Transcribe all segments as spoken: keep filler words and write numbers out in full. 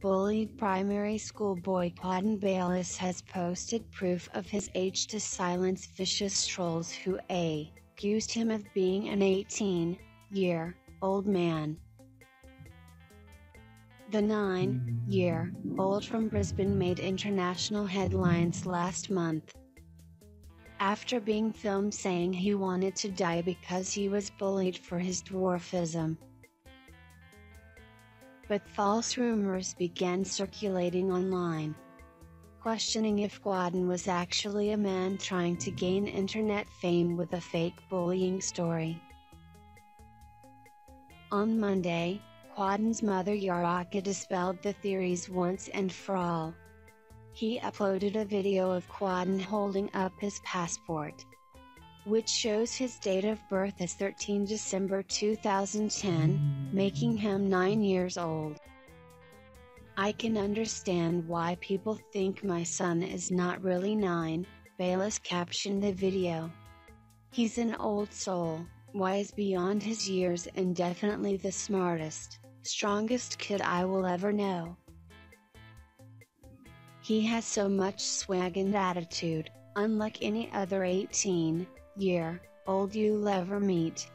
Bullied primary school boy Quaden Bayles has posted proof of his age to silence vicious trolls who a. accused him of being an eighteen-year-old man. The nine-year-old from Brisbane made international headlines last month after being filmed saying he wanted to die because he was bullied for his dwarfism. But false rumors began circulating online, questioning if Quaden was actually a man trying to gain internet fame with a fake bullying story. On Monday, Quaden's mother Yaraka dispelled the theories once and for all. He uploaded a video of Quaden holding up his passport, which shows his date of birth as thirteen December two thousand ten, making him nine years old. "I can understand why people think my son is not really nine, Bayles captioned the video. "He's an old soul, wise beyond his years and definitely the smartest, strongest kid I will ever know. He has so much swag and attitude, unlike any other eighteen-year-old you'll ever meet.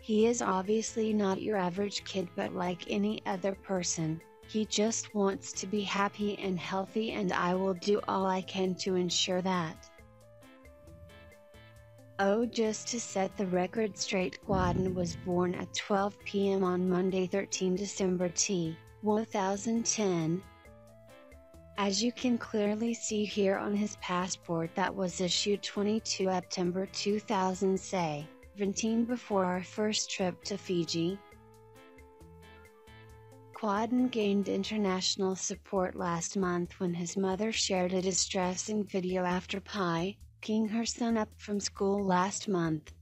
He is obviously not your average kid, but like any other person, he just wants to be happy and healthy, and I will do all I can to ensure that." Oh, just to set the record straight, Quaden was born at twelve p m on Monday, thirteen December two thousand ten. As you can clearly see here on his passport that was issued twenty-second September two thousand seventeen, before our first trip to Fiji. Quaden gained international support last month when his mother shared a distressing video after picking her son up from school last month.